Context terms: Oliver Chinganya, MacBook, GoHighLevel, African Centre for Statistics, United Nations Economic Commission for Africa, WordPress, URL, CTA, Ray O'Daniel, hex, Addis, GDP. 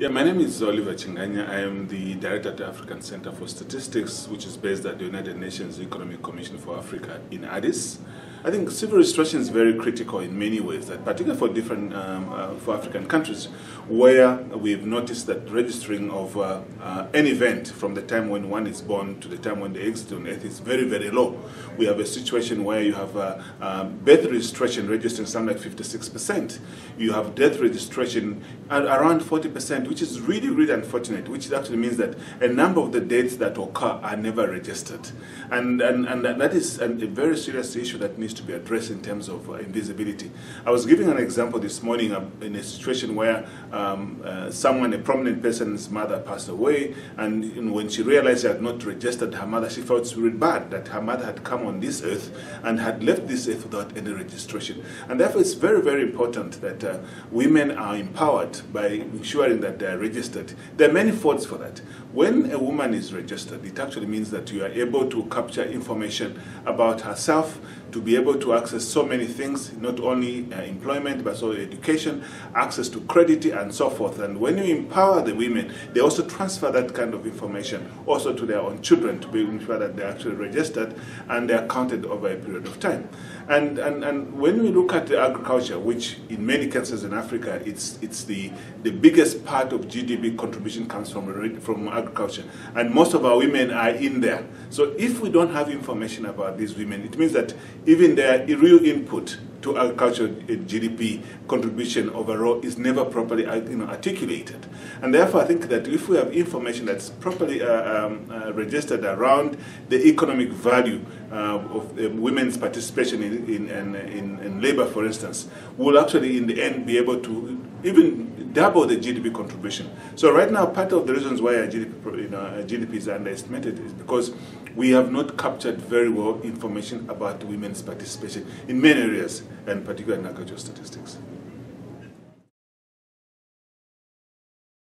Yeah, my name is Oliver Chinganya. I am the director at the African Center for Statistics, which is based at the United Nations Economic Commission for Africa in Addis. I think civil registration is very critical in many ways, particularly for different for African countries, where we've noticed that registering of an event from the time when one is born to the time when they exit on Earth is very, very low. We have a situation where you have birth registration registering something like 56%. You have death registration at around 40%, which is really, really unfortunate, which actually means that a number of the deaths that occur are never registered. And that is a very serious issue that needs to be addressed in terms of invisibility. I was giving an example this morning in a situation where a prominent person's mother passed away, and when she realized she had not registered her mother, she felt really bad that her mother had come on this earth and had left this earth without any registration. And therefore it's very, very important that women are empowered by ensuring that they are registered. There are many faults for that. When a woman is registered, it actually means that you are able to capture information about herself, to be able to access so many things, not only employment, but also education, access to credit, and so forth. And when you empower the women, they also transfer that kind of information also to their own children to be sure that they're actually registered and they're counted over a period of time. And when we look at the agriculture, which in many countries in Africa, it's the biggest part of GDP contribution comes from agriculture. And most of our women are in there. So if we don't have information about these women, it means that even their real input to agricultural GDP contribution overall is never properly articulated. And therefore I think that if we have information that's properly registered around the economic value of women's participation in labor, for instance, we'll actually in the end be able to even double the GDP contribution. So right now part of the reasons why our GDP is underestimated is because we have not captured very well information about women's participation in many areas, and particularly in agricultural statistics.